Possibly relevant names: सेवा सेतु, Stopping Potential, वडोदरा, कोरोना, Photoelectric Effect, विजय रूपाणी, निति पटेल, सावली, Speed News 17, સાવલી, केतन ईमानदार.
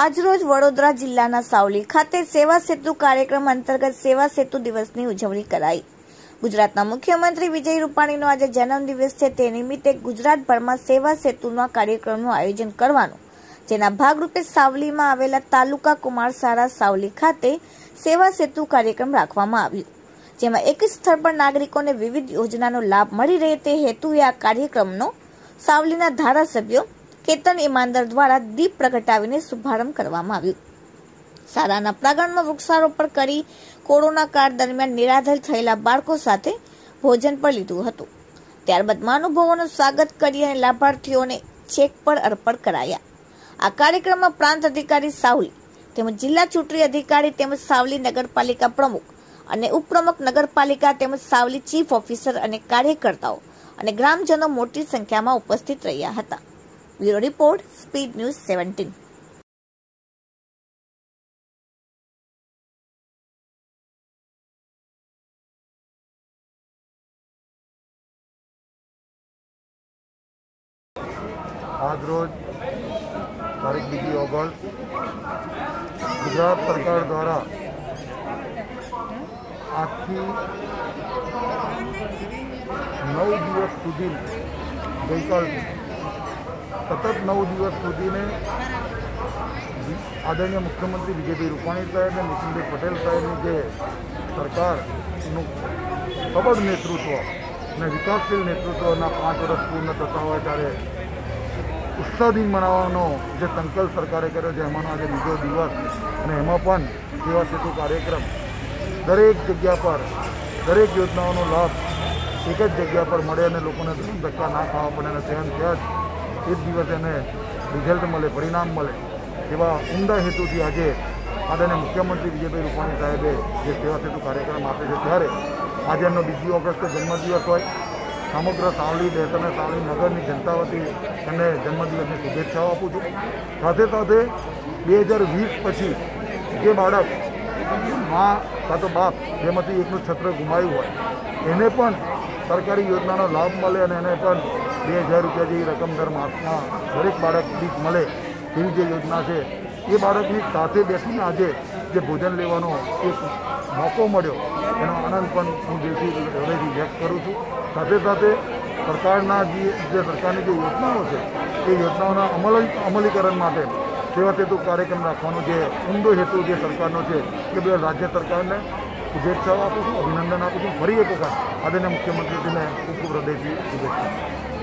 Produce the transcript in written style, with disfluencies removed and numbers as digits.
आज रोज वडोदरा जिल्लाना सावली खाते सेवा सेतु कार्यक्रम अंतर्गत सेवा सेतु दिवसनी उजवणी कराई। गुजरातना मुख्यमंत्री विजय रूपाणीनो आज जन्मदिवस छे, ते निमित्ते गुजरातभरमां सेवा सेतुना कार्यक्रमनुं आयोजन करवानुं, जेना भागरूपे सावलीमां आवेला तालुका कुमार शाळा सावली खाते सेवा सेतु कार्यक्रम राखवामां आव्यो, जेमां एक ज स्थळ पर नागरिकोने विविध योजनानो लाभ मळी रहे ते हेतुए आ कार्यक्रमनो सावलीना धारासभ्य केतन ईमानदार द्वारा दीप प्रगटावीने शुभारंभ करवामां आव्यो। शाळाना प्रांगणमां वृक्षारोपण करी कोरोना काळ दरमियान निराधार थयेला बाळको साथे भोजन पण लीधुं हतुं। त्यारबाद महानुभावोનું સ્વાગત કરી અને લાભાર્થીઓને ચેક પણ અર્પણ કરાયા। આ કાર્યક્રમમાં પ્રાંત અધિકારી સાવલી તેમજ જિલ્લા ચૂંટણી અધિકારી તેમજ સાવલી નગરપાલિકા પ્રમુખ અને ઉપપ્રમુખ નગરપાલિકા તેમજ સાવલી ચીફ ઓફિસર અને કાર્યકર્તાઓ અને ગ્રામજનો મોટી સંખ્યામાં ઉપસ્થિત રહ્યા હતા। Bureau report speed news 17। आज रोज तारीख 2 ऑगस्ट गुजरात सरकार द्वारा आखी 9 दिवस सुधी गई सतत 9 दिवस सुधी ने आदरणीय मुख्यमंत्री विजय रूपाणी साहेब ने निति पटेल साहेबनी जे सरकार सबल नेतृत्व ने विकासशील नेतृत्व 5 वर्ष पूर्ण थता हो त्यारे उत्साह दिन मनाववानो जे संकल्प सरकारे कर्यो छे एमानो आज बीजो दिवस अने एमां पण सेवा सेतु कार्यक्रम दरेक जग्या पर दरेक योजनाओनो लाभ एक ज जग्या पर मळे अने लोकोने धक्का ना खावा पड़े अने सहन थया एक दिवस एने रिजल्ट मळे परिणाम मळे एवा उमदा हेतु थी आज आदरणीय मुख्यमंत्री विजयभाई रूपाणी साहेबे जे सेवा सेतु कार्यक्रम आपे छे त्यारे आज एमनो 2 ऑगस्ट जन्मदिवस होय समग्र सावली देश अने सावली नगरनी जनता वती एमने जन्मदिवसनी शुभेच्छाओ आपू छुं। साथे साथे 2020 पछी जे बाळक मां का तो बाप बेमांथी एकनुं छत्र गुमाव्युं होय एने पण सरकारी योजनानो लाभ मळे अने एने पण 2000 रूपया जी रकम दर मासमां दरेक बाळक दीठ मळे तेवी जे योजना है ये बाळकनी साथे बेसीने आजे जे भोजन लेवानो एक मौको मळ्यो एनो आनंद पण हुं दिलथी हृदयथी व्यक्त करूं छुं। साथे साथे सरकारना जे सरकारनी जे योजनाओ छे ते योजनाओना अमलीकरण माटे सेवा सेतु कार्यक्रम राखवानो जे उमदो हेतु जे सरकारनो छे ते बदल राज्य सरकारने शुभेच्छाओ आपूं छुं, अभिनंदन आपूं छुं। फरी एक वखत आदरणीय मुख्यमंत्रीजीने खूब खूब हृदयथी शुभेच्छा।